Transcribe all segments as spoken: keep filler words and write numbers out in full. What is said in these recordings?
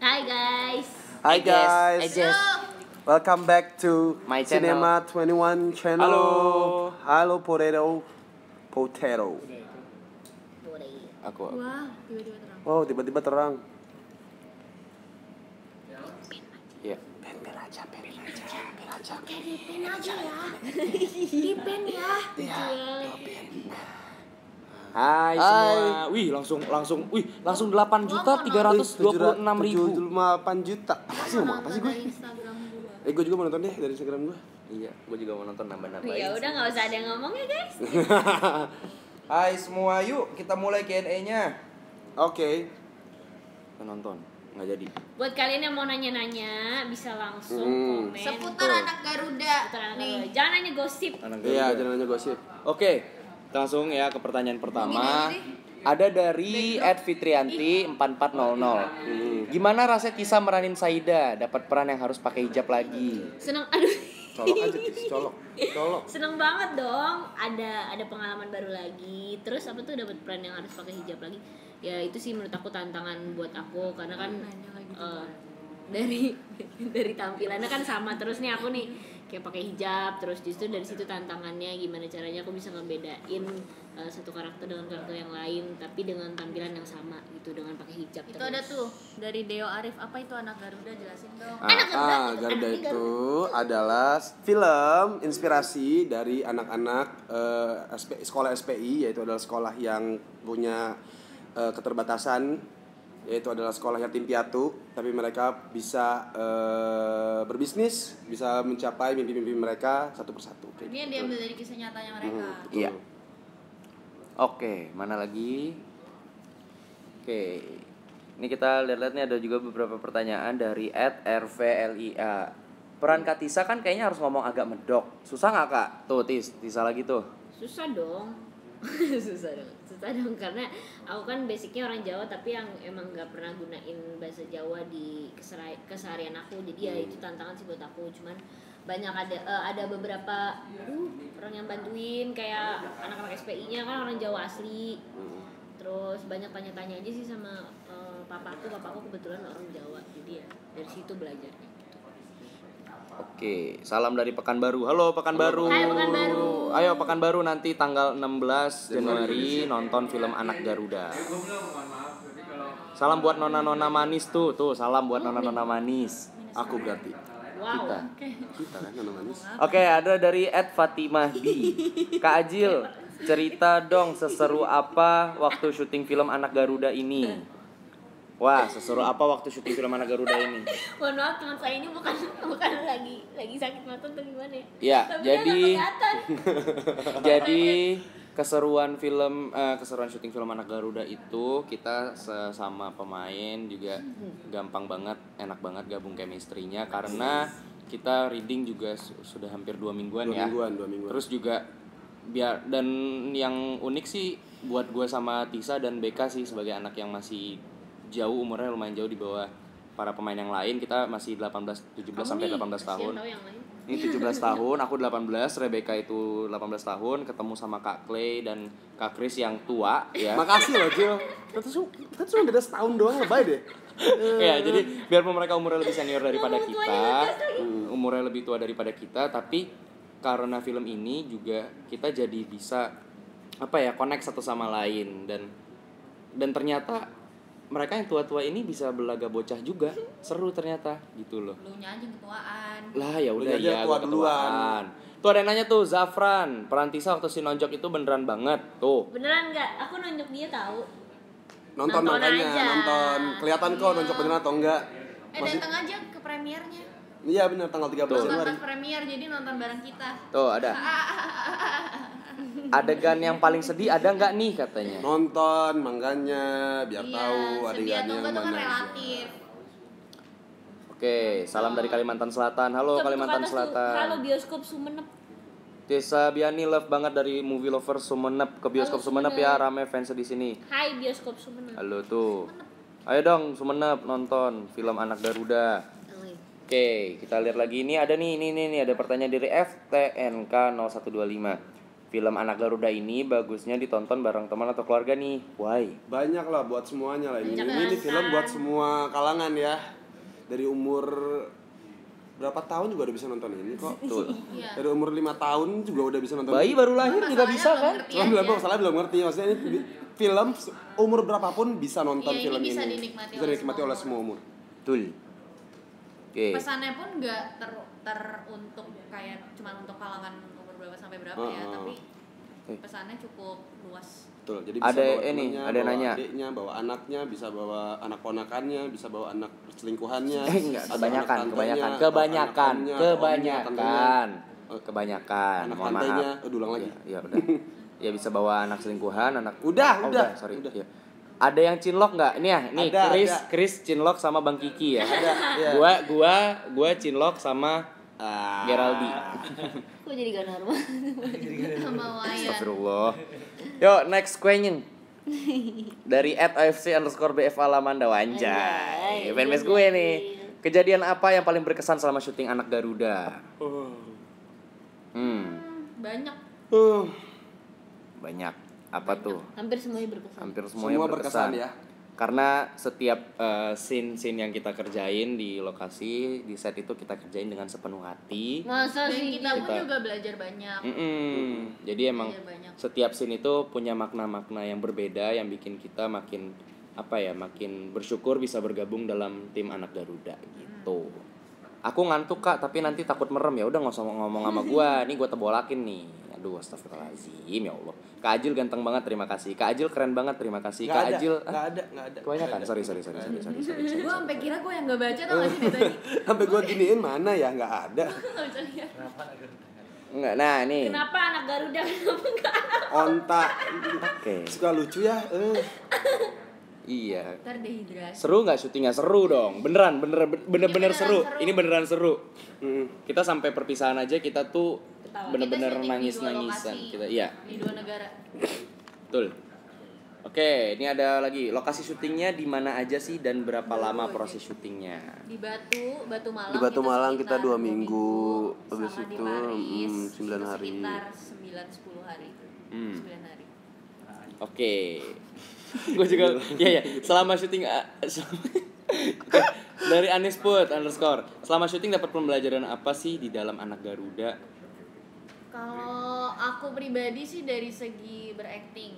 Hi guys. Hi guys. I guess. I guess. Welcome back to my channel. Cinema twenty-one channel. Halo. Halo Potato. Potato. Aku. Wow, tiba-tiba terang. Oh, tiba-tiba terang. Iya. Pen pen aja, pen aja, pen aja. Pen aja ya. Di pen ya. Iya. Hai, Hai semua. Wih, langsung langsung wih, langsung delapan juta tiga ratus dua puluh enam ribu. delapan juta. Apa sih ngomong apa sih gue? Eh, gue juga mau nonton deh dari Instagram gue. Iya, gue juga mau nonton nambah-nambahin. Ya udah enggak usah ada yang ngomong ya, guys. Hai semua, yuk kita mulai Q and A-nya. Oke. Okay. Nonton, nggak jadi. Buat kalian yang mau nanya-nanya bisa langsung hmm. komen. Seputar tuh. Anak Garuda. Seputar anak Garuda. Nih. Jangan nanya gosip. Iya, jangan nanya gosip. Oke, okay. Langsung ya ke pertanyaan pertama. Ada dari at fitrianti empat empat nol nol. Hmm. Gimana rasanya Tissa meranin Saida? Dapat peran yang harus pakai hijab lagi. Senang, aduh. Colok aja Tis, colok, colok. Seneng banget dong, ada ada pengalaman baru lagi. Terus apa tuh dapat peran yang harus pakai hijab lagi? Ya itu sih menurut aku tantangan buat aku karena kan uh, dari dari tampilannya kan sama terus nih aku nih kayak pakai hijab. Terus justru dari situ tantangannya gimana caranya aku bisa ngebedain uh, satu karakter dengan karakter yang lain tapi dengan tampilan yang sama gitu dengan pakai hijab. Itu terus. Ada tuh dari Deo Arif, apa itu Anak Garuda, jelasin dong. Ah, Anak Garuda, ah, itu, Garuda itu, itu adalah film inspirasi dari anak-anak uh, S P I, sekolah S P I, yaitu adalah sekolah yang punya uh, keterbatasan, yaitu adalah sekolah yatim piatu, tapi mereka bisa uh, berbisnis, bisa mencapai mimpi-mimpi mereka satu persatu. Kayak ini gitu. Diambil dari kisah nyatanya mereka. Hmm, iya. Oke, mana lagi? Oke, ini kita lihat-lihat nih ada juga beberapa pertanyaan dari at r v l i a. Peran Kak Tissa kan kayaknya harus ngomong agak medok. Susah nggak Kak? Tuh Tis, Tissa lagi tuh. Susah dong. susah dong. Susah dong karena aku kan basicnya orang Jawa tapi yang emang nggak pernah gunain bahasa Jawa di keseharian aku. Jadi ya itu tantangan sih buat aku. Cuman banyak ada uh, ada beberapa uh, orang yang bantuin kayak anak-anak S P I-nya kan orang Jawa asli. Terus banyak tanya-tanya aja sih sama uh, papaku, papaku kebetulan orang Jawa. Jadi ya dari situ belajarnya. Gitu. Oke, salam dari Pekanbaru. Halo Pekanbaru. Hai Pekanbaru. Ayo Pekanbaru nanti tanggal enam belas Januari nonton film Anak Garuda. Salam buat nona-nona manis tuh. Tuh, salam buat nona-nona manis. Aku berarti. Wow, kita. Okay. Kita kan nona manis. Oke, okay, ada dari at fatimah b. Kak Ajil, cerita dong seseru apa waktu syuting film Anak Garuda ini? Wah, seseru apa waktu syuting film Anak Garuda ini? Mohon maaf, teman saya ini bukan bukan lagi lagi sakit mata atau gimana ya? Iya, jadi jadi keseruan film uh, keseruan syuting film Anak Garuda itu kita sesama pemain juga gampang banget, enak banget gabung chemistry-nya karena kita reading juga sudah hampir dua mingguan dua ya. Mingguan, dua mingguan. Terus juga biar dan yang unik sih buat gue sama Tissa dan Beka sih sebagai anak yang masih jauh umurnya lumayan jauh di bawah para pemain yang lain, kita masih delapan belas tujuh belas sampai delapan belas tahun. Ini tujuh belas tahun, aku delapan belas, Rebecca itu delapan belas tahun, ketemu sama Kak Clay dan Kak Kris yang tua ya. Makasih loh Jil. Kita cuma beda setahun doang, lebay deh. Ya, jadi biarpun mereka umurnya lebih senior daripada kita, umurnya lebih tua daripada kita, tapi karena film ini juga kita jadi bisa apa ya, connect satu sama lain dan dan ternyata mereka yang tua-tua ini bisa belaga bocah juga, seru ternyata gitu loh. Lunya aja ketuaan. Lah ya udah ya tua duluan. Tuh ada yang nanya tuh Zafran, peran Tissa waktu si nonjok itu beneran banget tuh. Beneran nggak? Aku nonjok dia tahu. Nonton makanya, nonton, nonton. Kelihatan kok nonjok beneran atau enggak. Eh datang aja ke premiernya. Iya bener tanggal tiga belas Januari. Nonton premier jadi nonton bareng kita. Tuh ada. Adegan yang paling sedih ada nggak nih katanya? Nonton mangganya biar iya, tahu adegannya mana. Kan relatif. Oke, salam oh. dari Kalimantan Selatan. Halo Tuk, Kalimantan Selatan. Halo bioskop Sumenep. Tissa Biani love banget dari movie lover Sumenep ke bioskop Sumenep. Sumenep ya, rame fans di sini. Hai bioskop Sumenep. Halo tuh. Sumenep. Ayo dong Sumenep nonton film Anak Garuda. Oke, okay, kita lihat lagi ini ada nih ini nih, nih ada pertanyaan dari F T N K nol satu dua lima. Film Anak Garuda ini bagusnya ditonton bareng teman atau keluarga nih. Why? Banyak lah, buat semuanya lah ini. Ini film buat semua kalangan ya. Dari umur berapa tahun juga udah bisa nonton ini kok. Tuh. Dari umur lima tahun juga udah bisa nonton. Bayi ini. Baru lahir juga bisa kan? Cuma belum ya. Salah belum ngerti maksudnya ini film umur berapapun bisa nonton ya, film ini. Bisa dinikmati, bisa dinikmati oleh semua umur. Betul. Okay. Pesannya pun enggak ter teruntuk kayak cuma untuk kalangan berapa sampai berapa oh, ya, tapi pesannya cukup luas. Betul. Jadi bisa ada bawa ini, temennya, ada bawa nanya. Adiknya, bawa anaknya, bisa bawa anak ponakannya, bisa bawa anak perselingkuhannya. Eh, enggak, kebanyakan, kebanyakan, kebanyakan, kebanyakan. Kebanyakan. Anak tantenya, aduh ulang lagi. Iya, ya, udah. Ya bisa bawa anak selingkuhan, anak Udah, oh, udah. Sorry. Udah. Ya. Ada yang cinlok enggak? Nih ya, nih ada, Chris, ada. Chris cinlok sama Bang Kiki ya. Ada, ya. Gua gua gua cinlok sama Ah. Geraldi. Kok jadi gak normal? Sama Wayan. Astagfirullah. Yo, next question. Dari at a f c underscore b f Alamanda. Wanjay, fanbase gue nih. Kejadian apa yang paling berkesan selama syuting Anak Garuda? Hmm. Banyak. Uh. Banyak. Apa Banyak. Tuh? Hampir semuanya berkesan. Hampir semuanya Semua berkesan. berkesan ya. Karena setiap uh, scene-scene yang kita kerjain di lokasi, di set itu kita kerjain dengan sepenuh hati. Masa sih? Kita pun juga belajar banyak. Mm-mm. Jadi emang banyak. Setiap scene itu punya makna-makna yang berbeda yang bikin kita makin apa ya, makin bersyukur bisa bergabung dalam tim Anak Garuda gitu. Hmm. Aku ngantuk kak, tapi nanti takut merem ya. Udah nggak usah ngomong sama gua, nih gua tebolakin nih. Aduh, astagfirullahaladzim, ya Allah. Kak Ajil ganteng banget, terima kasih. Kak Ajil keren banget, terima kasih. Gak Kak ada, Ajil Gak ada, gak ada kebanyakan, sorry, sorry, sorry, sorry, sorry, sorry, sorry. Gue sampai kira gue yang gak baca tau gak sih dari tadi. Sampai gue giniin mana ya, gak ada. Gak bisa lihat. Kenapa Anak Garuda? Enggak, nah nih Kenapa Anak Garuda, kenapa gak Anak Garuda? Onta, okay. Suka lucu ya. uh. Iya. Ntar dehidrasi. Seru gak syutingnya? Seru dong, beneran, bener-bener bener, bener seru. seru Ini beneran seru. Mm. Kita sampai perpisahan aja, kita tuh bener-bener nangis-nangisan kita, iya. Di dua negara. Betul. Oke, ini ada lagi. Lokasi syutingnya di mana aja sih dan berapa Batu, lama proses syutingnya? Di Batu, Batu Malang. Di Batu Malang kita dua minggu. Habis itu sembilan hari. Sekitar sembilan sepuluh hari. Sembilan hari. Oke. Gue juga. Iya ya. Selama syuting. Dari Anisput underscore. Selama syuting dapat pembelajaran apa sih di dalam Anak Garuda? Kalau aku pribadi sih dari segi berakting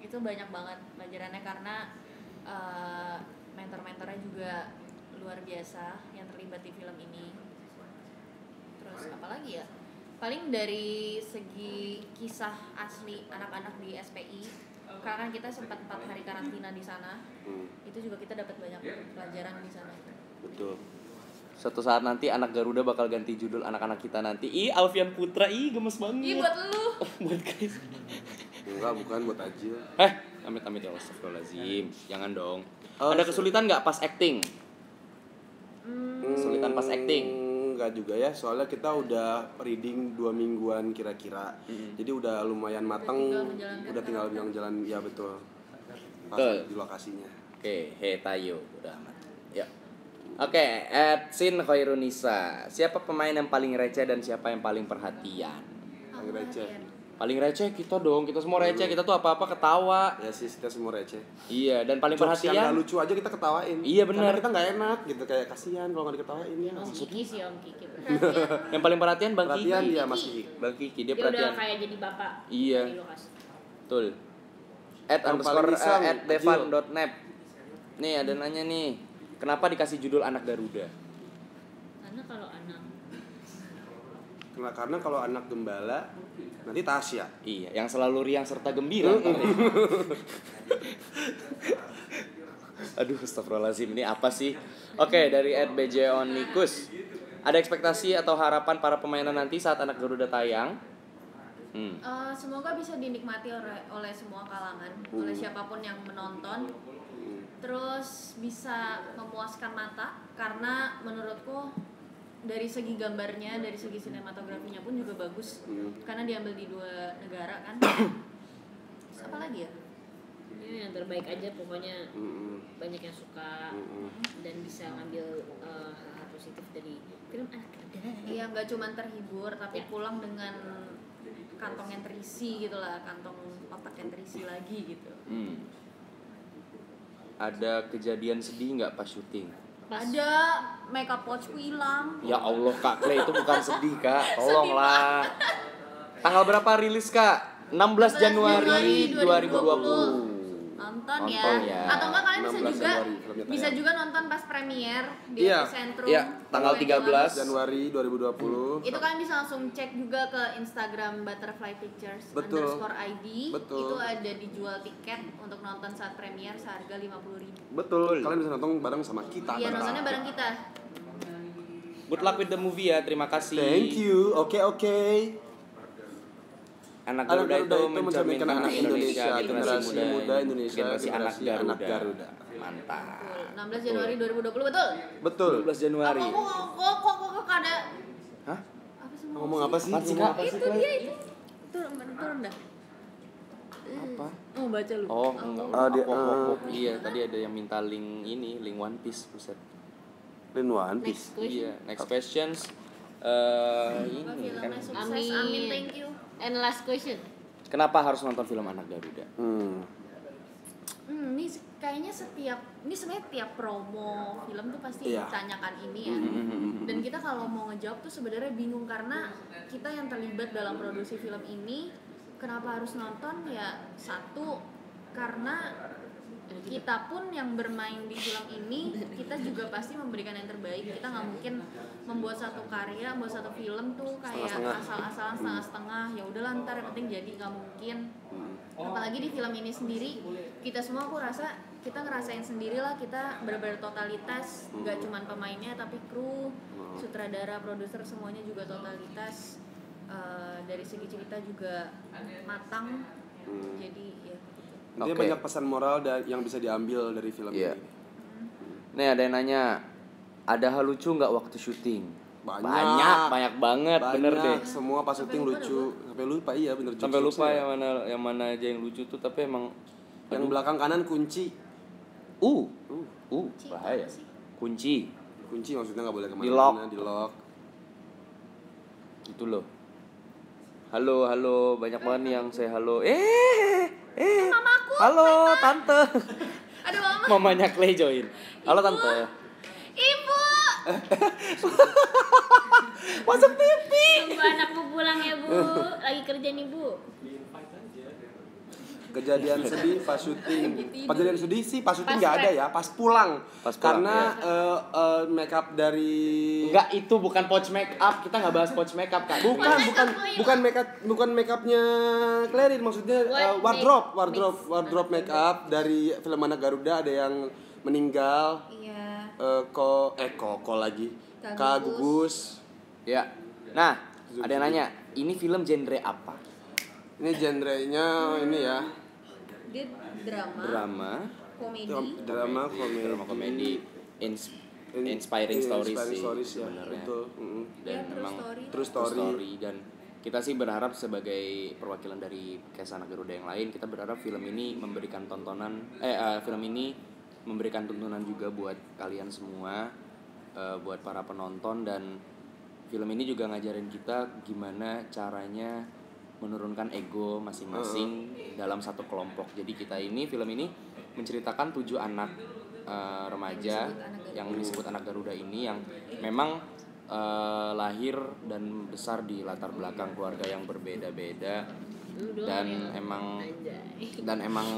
itu banyak banget pelajarannya karena uh, mentor-mentornya juga luar biasa yang terlibat di film ini. Terus apa lagi ya? Paling dari segi kisah asli anak-anak di S P I, karena kita sempat empat hari karantina di sana, hmm. itu juga kita dapat banyak pelajaran di sana. Betul. Suatu saat nanti Anak Garuda bakal ganti judul anak-anak kita nanti. Ih, Alfian Putra, ih gemes banget. Ih, buat lu. Buat guys. Enggak, bukan buat Ajil. Eh, amit-amit ya, astagfirullahalazim. Jangan dong. Oh, Ada kesulitan enggak pas acting? Hmm. Kesulitan pas acting? Enggak juga ya, soalnya kita udah reading dua mingguan kira-kira. Hmm. Jadi udah lumayan mateng, udah tinggal bilang jalan. Ya betul. Pas di lokasinya. Oke, okay. He Tayo udah amat. Ya. Oke, okay, at Sin Khairunisa. Siapa pemain yang paling receh dan siapa yang paling perhatian? Paling receh. Paling receh kita dong, kita semua receh. Kita tuh apa-apa ketawa. Ya sih, kita semua receh. Iya, dan paling Cok, perhatian. Yang lucu aja kita ketawain. Iya benar. Kita nggak enak gitu, kayak kasihan kalau nggak diketawain ya. Om Kiki sih, Om Kiki. Yang paling perhatian Bang Kiki. Perhatian dia Mas Kiki. Bang Kiki dia, dia perhatian. Udah kayak jadi bapak. Iya. Betul. At underscore at devan dot net. Nih ada nanya nih. Kenapa dikasih judul Anak Garuda? Karena kalau anak Karena, karena kalau anak gembala nanti Tasya. Iya, yang selalu riang serta gembira. Aduh, astagfirullahaladzim, ini apa sih? Oke, okay, dari at b j onikus. Ada ekspektasi atau harapan para pemainan nanti saat Anak Garuda tayang? Hmm. Uh, semoga bisa dinikmati oleh, oleh semua kalangan, hmm. oleh siapapun yang menonton. Terus bisa memuaskan mata karena menurutku dari segi gambarnya, dari segi sinematografinya pun juga bagus. hmm. Karena diambil di dua negara kan. Terus apa lagi ya? Ini yang terbaik aja pokoknya. hmm. Banyak yang suka. hmm. Dan bisa ngambil uh, hal-hal positif dari film Anak Garuda. Iya, nggak cuma terhibur tapi ya. pulang dengan kantong yang terisi gitu lah, kantong otak yang terisi lagi gitu. Hmm. Ada kejadian sedih nggak pas syuting? Ada, makeup watchku hilang. Ya Allah Kak Clay, itu bukan sedih Kak, tolonglah. Tanggal berapa rilis Kak? enam belas Januari dua ribu dua puluh. Nonton, nonton ya. ya atau enggak kalian bisa juga Januari, bisa juga nonton pas premier di yeah. Sentrum yeah. tanggal tiga belas Januari dua ribu dua puluh. Itu kalian bisa langsung cek juga ke Instagram Butterfly Pictures Betul. underscore I D. Betul. Itu ada dijual tiket untuk nonton saat premier seharga lima puluh ribu. Betul, kalian bisa nonton bareng sama kita. Iya, nontonnya bareng kita. Good luck with the movie ya, terima kasih. Thank you, oke okay, oke okay. Anak Garuda, anak Garuda itu mencerminkan anak Indonesia, Indonesia generasi muda, muda Indonesia, generasi, generasi anak, anak Garuda. Mantap. enam belas Januari dua ribu dua puluh betul? Betul. enam belas Januari. Aku kok kok kok ada. Hah? Apa sih? Ngomong apa sih? Apa sih? Apa sih? Itu dia itu. Turun, turun dah. Apa? Oh, baca lu. Oh, enggak. Oh, iya, tadi ada yang minta link ini, link One Piece, buset. Link One Piece. Iya, next questions. Eh, ini. Amin, thank you. And last question. Kenapa harus nonton film Anak Garuda? Hmm. Hmm, ini kayaknya setiap, ini sebenarnya tiap promo film tuh pasti yeah. ditanyakan ini ya. Mm-hmm. Dan kita kalau mau ngejawab tuh sebenarnya bingung karena kita yang terlibat dalam produksi film ini, kenapa harus nonton ya? Satu, karena kita pun yang bermain di film ini, kita juga pasti memberikan yang terbaik. Kita nggak mungkin membuat satu karya, membuat satu film tuh kayak asal-asalan setengah-setengah. Ya udahlah ntar yang penting jadi, nggak mungkin. Apalagi di film ini sendiri, kita semua aku rasa kita ngerasain sendirilah. Kita benar-benar totalitas, nggak cuman pemainnya tapi kru, sutradara, produser semuanya juga totalitas. Uh, dari segi cerita juga matang. Jadi ya. Dia okay. banyak pesan moral yang bisa diambil dari film yeah. ini. Nih ada yang nanya, ada hal lucu nggak waktu syuting? Banyak, banyak, banyak banget, banyak. Bener deh. Semua pas syuting lucu, sampai lupa iya bener. Sampai lupa ya. yang mana yang mana aja yang lucu tuh, tapi emang yang aduh. belakang kanan kunci. Uh, uh, uh bahaya. Kunci, kunci maksudnya nggak boleh kemana-mana, di lock. Itu loh. Halo, halo, banyak banget yang saya halo. Eh. Eh, mamaku, halo mama. Tante. Aduh, mama. Mamanya Clay join. Halo Ibu. Tante. Ibu. Masuk T V. Tunggu anakku pulang ya Bu. Lagi kerja nih Bu. Kejadian sedih pas syuting. Kejadian sedih sih pas syuting nggak ada ya. Pas pulang. Pas pulang karena ya. uh, uh, make up dari. Enggak, itu bukan pouch make up. Kita nggak bahas pouch make up Kak. Bukan, bukan, bukan, bukan make up, bukan make upnya Clairine. Maksudnya uh, wardrobe, wardrobe, wardrobe make up dari film Anak Garuda ada yang meninggal. Iya. Uh, ko, eh ko, ko lagi. Kak Gugus. Ya. Nah, ada yang nanya. Ini film genre apa? Ini genre-nya hmm. ini ya. Dia drama, drama, komedi, drama, komedi, drama, komedi, Ins- inspiring, inspiring stories story sih, sebenarnya. Mm-hmm. Dan ya, memang true story. True story. Dan kita sih berharap sebagai perwakilan dari Kisah Anak Garuda yang lain, kita berharap film ini memberikan tontonan, eh uh, film ini memberikan tuntunan juga buat kalian semua, uh, buat para penonton, dan film ini juga ngajarin kita gimana caranya menurunkan ego masing-masing uh. dalam satu kelompok. Jadi kita ini film ini menceritakan tujuh anak uh, remaja yang disebut Anak Garuda ini, yang memang uh, lahir dan besar di latar belakang keluarga yang berbeda-beda, dan emang dan emang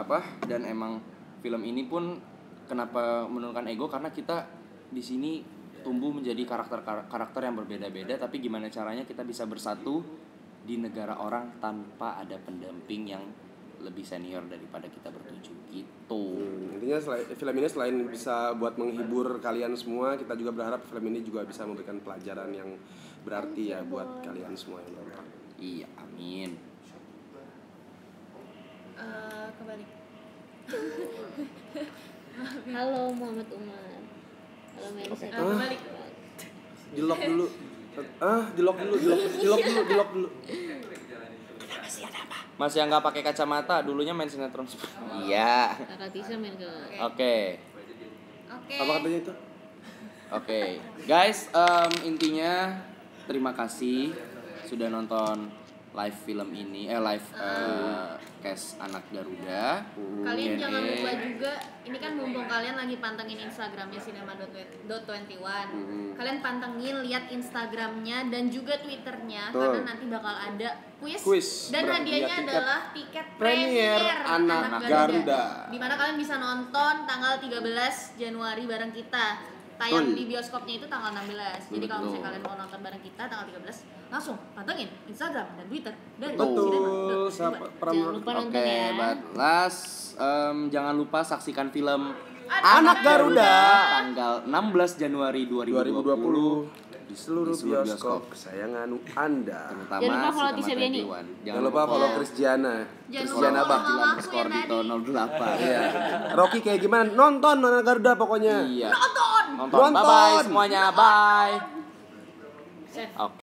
apa? Dan emang film ini pun kenapa menurunkan ego, karena kita di sini tumbuh menjadi karakter-karakter yang berbeda-beda, tapi gimana caranya kita bisa bersatu di negara orang tanpa ada pendamping yang lebih senior daripada kita bertujuh gitu. Hmm, intinya selain, film ini selain bisa buat menghibur kalian semua, kita juga berharap film ini juga bisa memberikan pelajaran yang berarti ya buat kalian semua yang nonton. Iya, amin. Uh, kembali. Halo Muhammad Umar. Halo Melisa. Okay. Ah, di lock dulu. Ah, di lock dulu, di lock, di lock dulu, di lock dulu. Kenapa sih, ada apa? Masih yang nggak pakai kacamata, dulunya main sinetron. Iya. Kakak Tisa main ke. Oke. Oke. Apa katanya itu? Oke, okay. Guys, um, intinya terima kasih sudah nonton live film ini, eh live uh, cast Anak Garuda. Kalian N E jangan lupa juga, ini kan mumpung kalian lagi pantengin Instagramnya Cinema dua puluh satu. Hmm. Kalian pantengin, lihat Instagramnya dan juga Twitternya, karena nanti bakal ada kuis, kuis dan hadiahnya tiket adalah tiket premier Anak, Anak Garuda. Garuda. Dimana kalian bisa nonton tanggal tiga belas Januari bareng kita. Tayang di bioskopnya itu tanggal enam belas. Jadi kalau misalnya kalian mau nonton bareng kita tanggal tiga belas, langsung pantengin Instagram dan Twitter dari Betul. Siapa, jangan lupa nonton okay, ya. But last, um, jangan lupa saksikan film Anak, Anak Garuda. Garuda tanggal enam belas Januari dua ribu dua puluh. dua ribu dua puluh. Di seluruh, di seluruh bioskop, bioskop kesayangan Anda. Terutama jangan lupa follow Tissa Biani. Jangan lupa follow Krisjiana. Krisjiana Baktilan skor di nol delapan. Iya. Rocky kayak gimana? Nonton Anak Garuda pokoknya. Iya. Nonton. Nonton. Nonton. Bye bye semuanya. Bye. Oke. Okay.